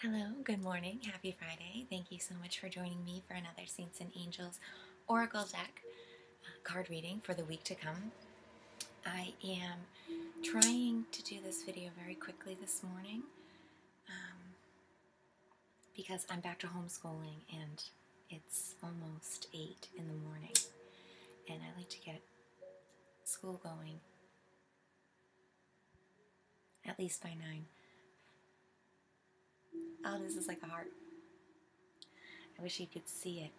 Hello, good morning, happy Friday. Thank you so much for joining me for another Saints and Angels Oracle Deck card reading for the week to come. I am trying to do this video very quickly this morning because I'm back to homeschooling and it's almost 8 in the morning and I like to get school going at least by 9. Oh, this is like a heart. I wish you could see it.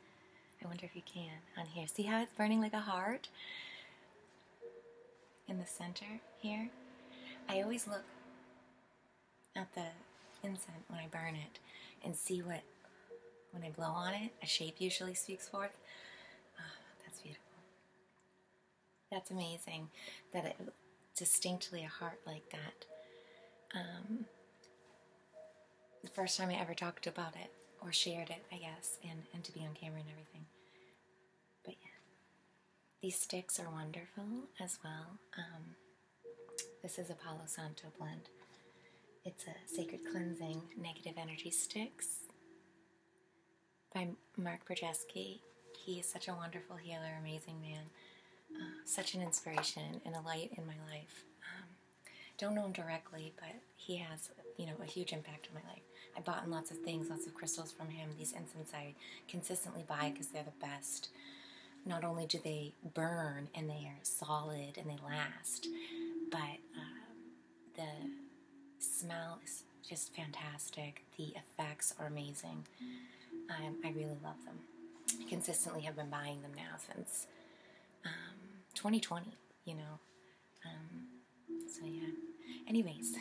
I wonder if you can on here. See how it's burning like a heart in the center here? I always look at the incense when I burn it and see what, when I blow on it, a shape usually speaks forth. Oh, that's beautiful. That's amazing that it distinctly a heart like that. The first time I ever talked about it, or shared it, I guess, and to be on camera and everything. But yeah, these sticks are wonderful as well. This is a Palo Santo blend. It's a Sacred Cleansing Negative Energy Sticks by Mark Projewski. He is such a wonderful healer, amazing man, such an inspiration and a light in my life. Don't know him directly, but he has, you know, a huge impact on my life. I've bought in lots of things, lots of crystals from him. These incense I consistently buy because they're the best. Not only do they burn and they are solid and they last, but the smell is just fantastic. The effects are amazing. I really love them. I consistently have been buying them now since 2020, you know. So yeah. Anyways,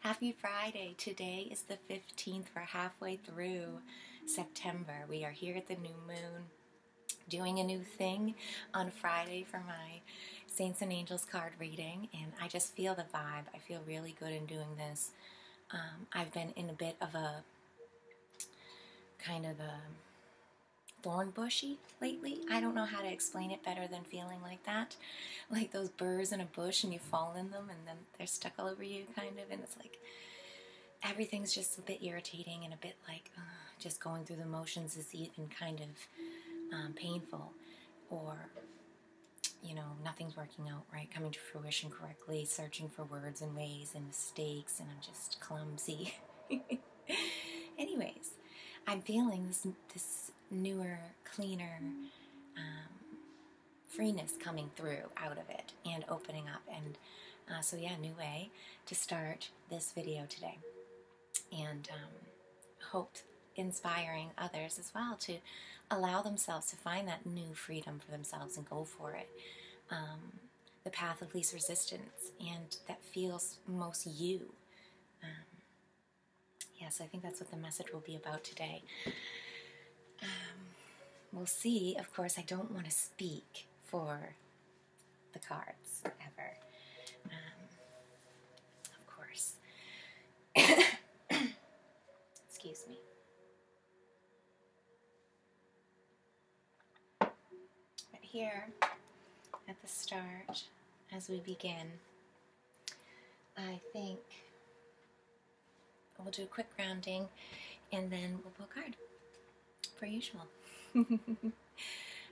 happy Friday. Today is the 15th. We're halfway through September. We are here at the new moon doing a new thing on Friday for my Saints and Angels card reading. And I just feel the vibe. I feel really good in doing this. I've been in a bit of a kind of a thorn bushy lately. I don't know how to explain it better than feeling like that. Like those burrs in a bush and you fall in them and then they're stuck all over you kind of, and it's like everything's just a bit irritating and a bit like just going through the motions is even kind of painful, or you know, nothing's working out right, coming to fruition correctly, searching for words and ways and mistakes, and I'm just clumsy. Anyways, I'm feeling this newer, cleaner freeness coming through out of it and opening up, and so yeah, new way to start this video today, and hope inspiring others as well to allow themselves to find that new freedom for themselves and go for it, the path of least resistance and that feels most you. Yeah, so I think that's what the message will be about today. We'll see. Of course, I don't want to speak for the cards ever. Of course. Excuse me. But here, at the start, as we begin, I think we'll do a quick grounding and then we'll pull a card, per usual.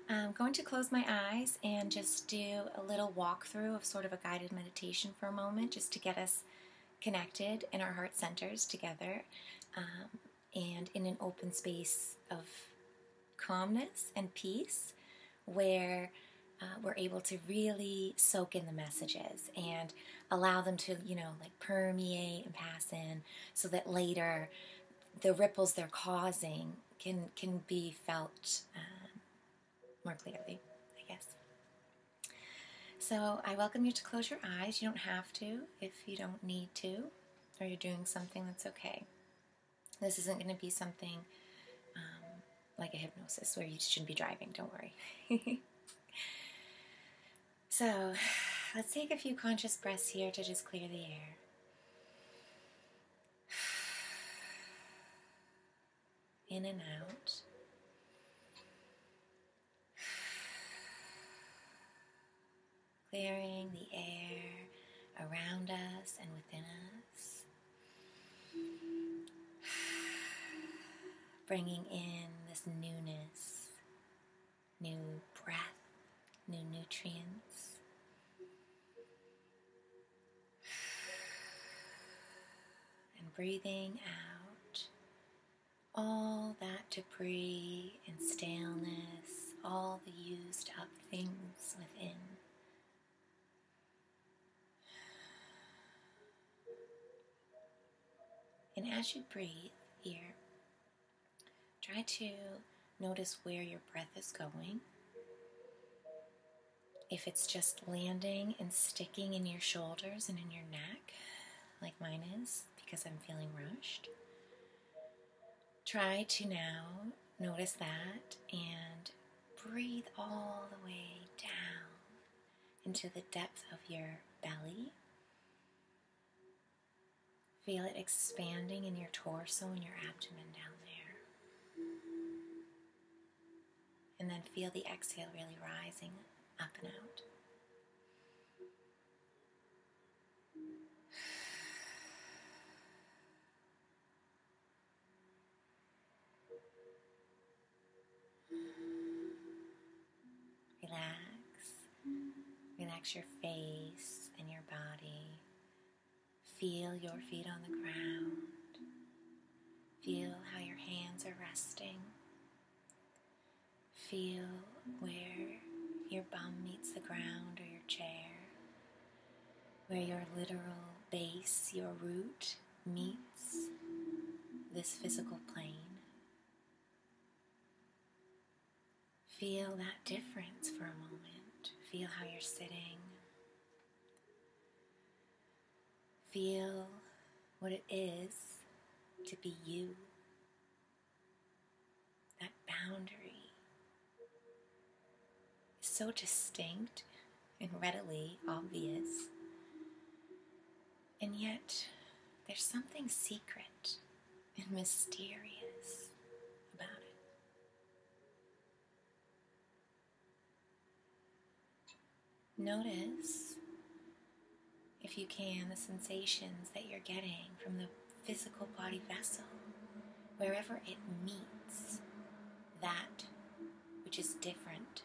I'm going to close my eyes and just do a little walkthrough of sort of a guided meditation for a moment, just to get us connected in our heart centers together, and in an open space of calmness and peace where we're able to really soak in the messages and allow them to, you know, like permeate and pass in, so that later the ripples they're causing can be felt more clearly, I guess. So I welcome you to close your eyes. You don't have to if you don't need to, or you're doing something, that's okay. This isn't going to be something like a hypnosis where you shouldn't be driving, don't worry. So let's take a few conscious breaths here to just clear the air. In and out. Clearing the air around us and within us. bringing in this newness, new breath, new nutrients. And breathing out all that debris and staleness, all the used up things within. And as you breathe here, try to notice where your breath is going. If it's just landing and sticking in your shoulders and in your neck, like mine is, because I'm feeling rushed. Try to now notice that and breathe all the way down into the depth of your belly. Feel it expanding in your torso and your abdomen down there. And then feel the exhale really rising up and out. Relax your face and your body. Feel your feet on the ground. Feel how your hands are resting. Feel where your bum meets the ground or your chair, where your literal base, your root, meets this physical plane. Feel that difference for a moment. Feel how you're sitting. Feel what it is to be you, that boundary is so distinct and readily obvious, and yet there's something secret and mysterious about it. Notice, if you can, the sensations that you're getting from the physical body vessel, wherever it meets that which is different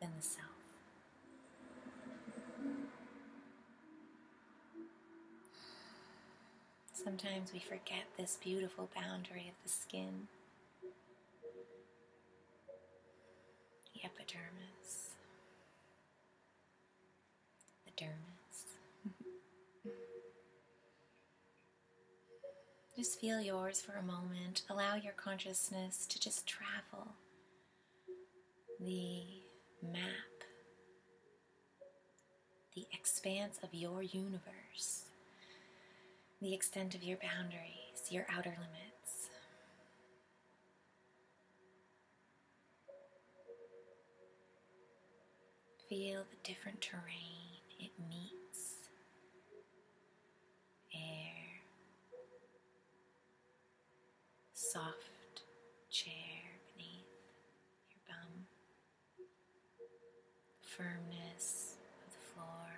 than the self. Sometimes we forget this beautiful boundary of the skin, the epidermis, the dermis. Just feel yours for a moment. Allow your consciousness to just travel the map, the expanse of your universe, the extent of your boundaries, your outer limits. Feel the different terrain it meets. Air. Soft chair beneath your bum, the firmness of the floor,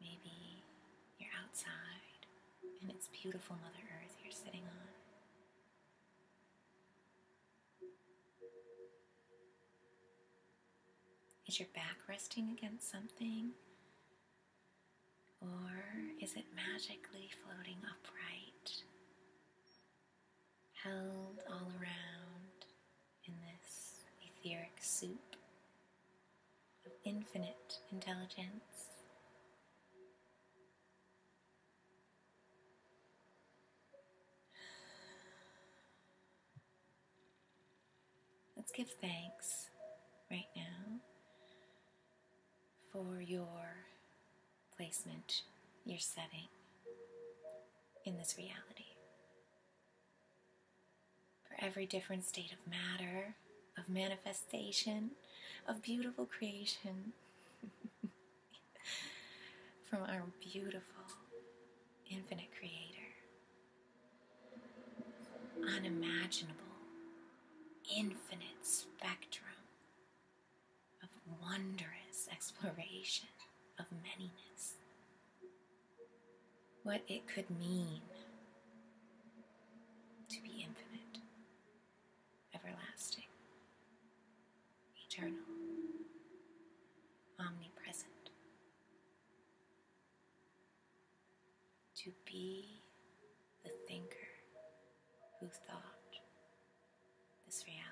maybe you're outside and it's beautiful Mother Earth you're sitting on. Is your back resting against something? Or is it magically floating upright, held all around in this etheric soup of infinite intelligence? Let's give thanks right now for your placement, your setting in this reality. For every different state of matter, of manifestation, of beautiful creation from our beautiful, infinite Creator. Unimaginable, infinite spectrum of wondrous exploration of manyness. What it could mean to be the thinker who thought this reality.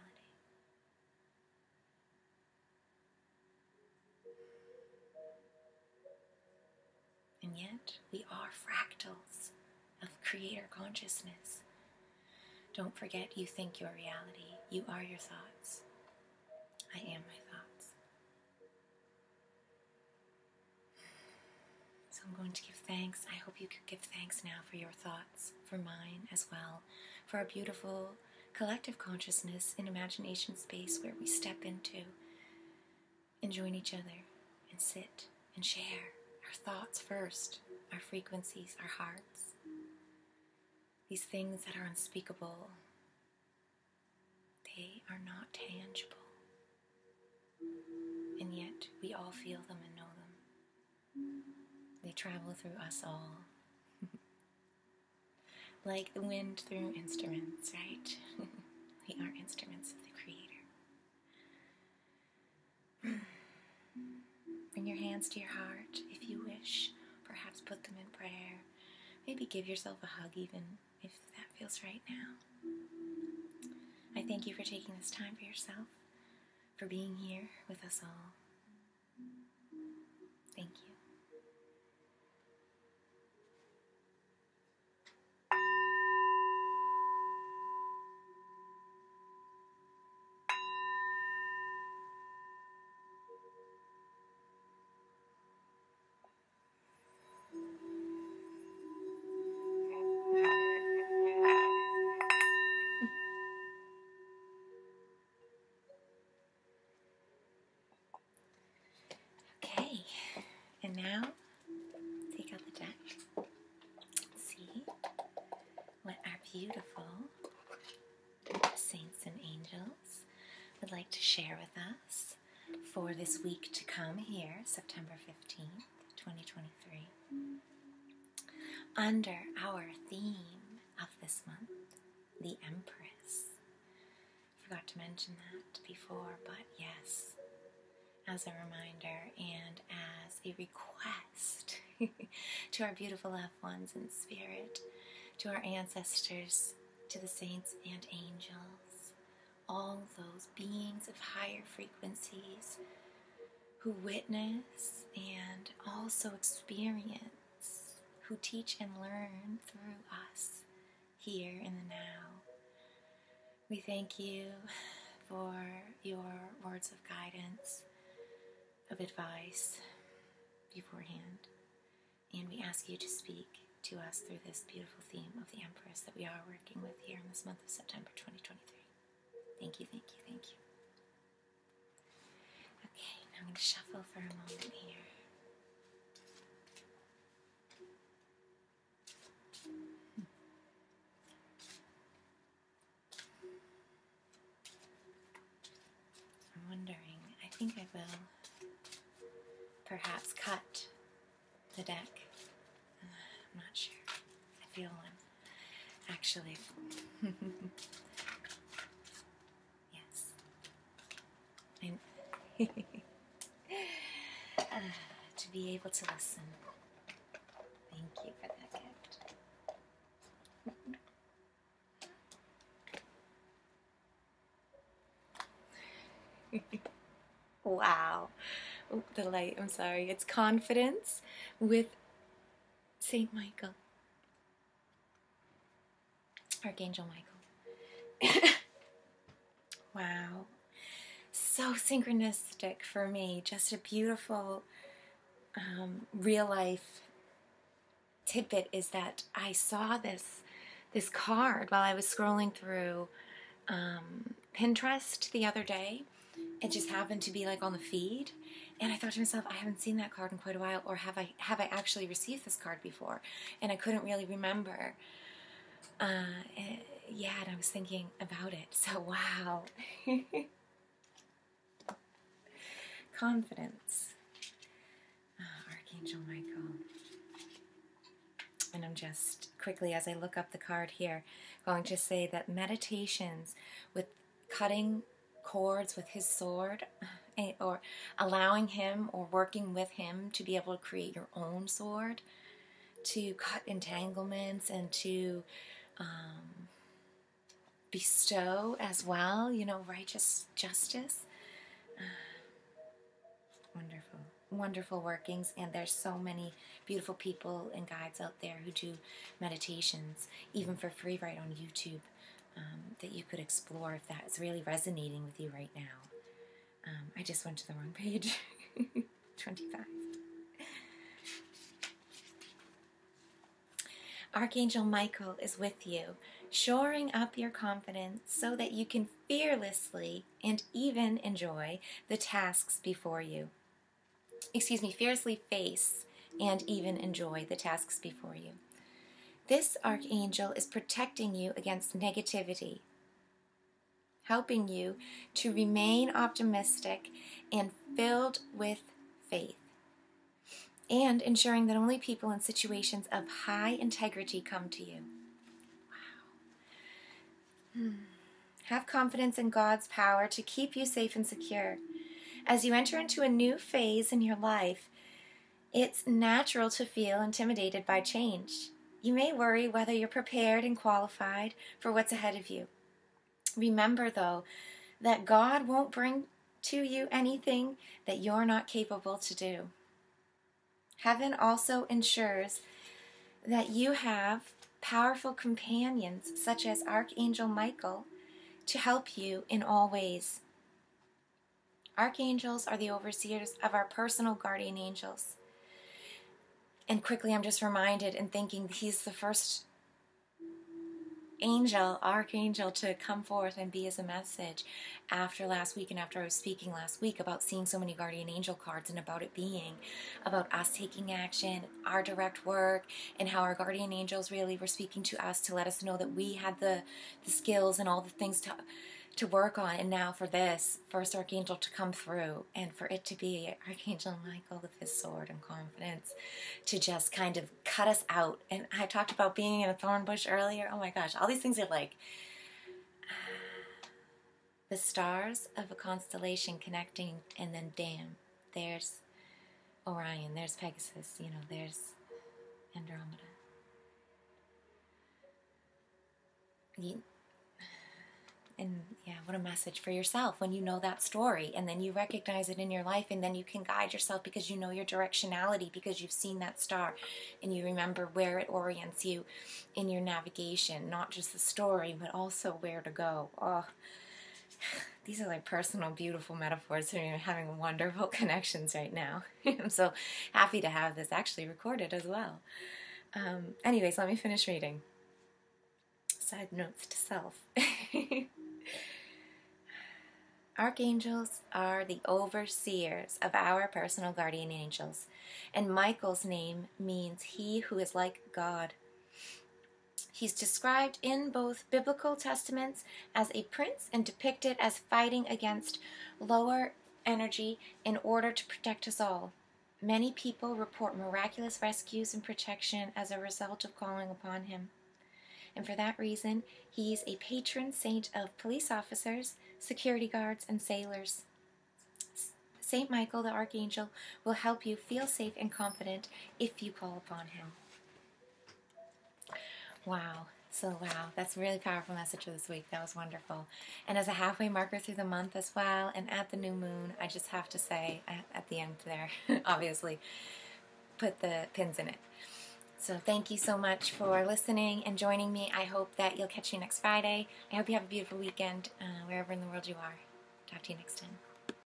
And yet, we are fractals of creator consciousness. Don't forget, you think your reality. You are your thoughts. I am my thoughts. So I'm going to give thanks. I hope you could give thanks now for your thoughts, for mine as well, for our beautiful collective consciousness and imagination space where we step into and join each other and sit and share our thoughts first, our frequencies, our hearts, these things that are unspeakable. They are not tangible. And yet, we all feel them and know them. They travel through us all. Like the wind through instruments, right? We are instruments of the Creator. Bring your hands to your heart, if you wish. Perhaps put them in prayer. Maybe give yourself a hug even, if that feels right now. I thank you for taking this time for yourself, for being here with us all. Thank you. Now, take out the deck, see what our beautiful saints and angels would like to share with us for this week to come here, September 15th, 2023, under our theme of this month, the Empress. Forgot to mention that before, but yes. As a reminder and as a request to our beautiful loved ones in spirit, to our ancestors, to the saints and angels, all those beings of higher frequencies who witness and also experience, who teach and learn through us here in the now. We thank you for your words of guidance, of advice beforehand, and we ask you to speak to us through this beautiful theme of the Empress that we are working with here in this month of September 2023. Thank you, thank you, thank you. Okay, now I'm going to shuffle for a moment here. I'm wondering, I think I will perhaps cut the deck. I'm not sure. I feel one, actually. Yes. And to be able to listen. Thank you for that gift. Wow. Oh, the light, I'm sorry. It's Confidence with Saint Michael. Archangel Michael. Wow. So synchronistic for me. Just a beautiful real life tidbit is that I saw this card while I was scrolling through Pinterest the other day. It just happened to be like on the feed. And I thought to myself, I haven't seen that card in quite a while, or have I actually received this card before? And I couldn't really remember. Yeah, and I was thinking about it. So, wow. Confidence. Oh, Archangel Michael. And I'm just, quickly, as I look up the card here, going to say that meditations with cutting cords with his sword, or allowing him or working with him to be able to create your own sword to cut entanglements and to bestow as well, you know, righteous justice. Wonderful, wonderful workings. And there's so many beautiful people and guides out there who do meditations, even for free right on YouTube, that you could explore if that's really resonating with you right now. I just went to the wrong page. 25. Archangel Michael is with you, shoring up your confidence so that you can fearlessly and even enjoy the tasks before you. Excuse me, fiercely face and even enjoy the tasks before you. This archangel is protecting you against negativity, helping you to remain optimistic and filled with faith, and ensuring that only people in situations of high integrity come to you. Wow. Have confidence in God's power to keep you safe and secure. As you enter into a new phase in your life, it's natural to feel intimidated by change. You may worry whether you're prepared and qualified for what's ahead of you. Remember, though, that God won't bring to you anything that you're not capable to do. Heaven also ensures that you have powerful companions, such as Archangel Michael, to help you in all ways. Archangels are the overseers of our personal guardian angels. And quickly, I'm just reminded and thinking he's the first archangel to come forth and be as a message after last week, and after I was speaking last week about seeing so many guardian angel cards and about it being about us taking action, our direct work, and how our guardian angels really were speaking to us to let us know that we had the skills and all the things to work on. And now for this first archangel to come through, and for it to be Archangel Michael with his sword and confidence to just kind of cut us out. And I talked about being in a thorn bush earlier. Oh my gosh, all these things are like the stars of a constellation connecting, and then damn, there's Orion, there's Pegasus, you know, there's Andromeda. And yeah, what a message for yourself when you know that story, and then you recognize it in your life, and then you can guide yourself because you know your directionality, because you've seen that star and you remember where it orients you in your navigation, not just the story, but also where to go. Oh, these are like personal, beautiful metaphors, and you're having wonderful connections right now. I'm so happy to have this actually recorded as well. Anyways, let me finish reading. Side notes to self. Archangels are the overseers of our personal guardian angels, and Michael's name means he who is like God. He's described in both biblical testaments as a prince and depicted as fighting against lower energy in order to protect us all. Many people report miraculous rescues and protection as a result of calling upon him. And for that reason, he's a patron saint of police officers, security guards, and sailors. Saint Michael the Archangel will help you feel safe and confident if you call upon him. Wow. So wow, that's a really powerful message for this week. That was wonderful. And as a halfway marker through the month as well, and at the new moon, I just have to say at the end there, obviously, put the pins in it. So thank you so much for listening and joining me. I hope that you'll catch you next Friday. I hope you have a beautiful weekend, wherever in the world you are. Talk to you next time.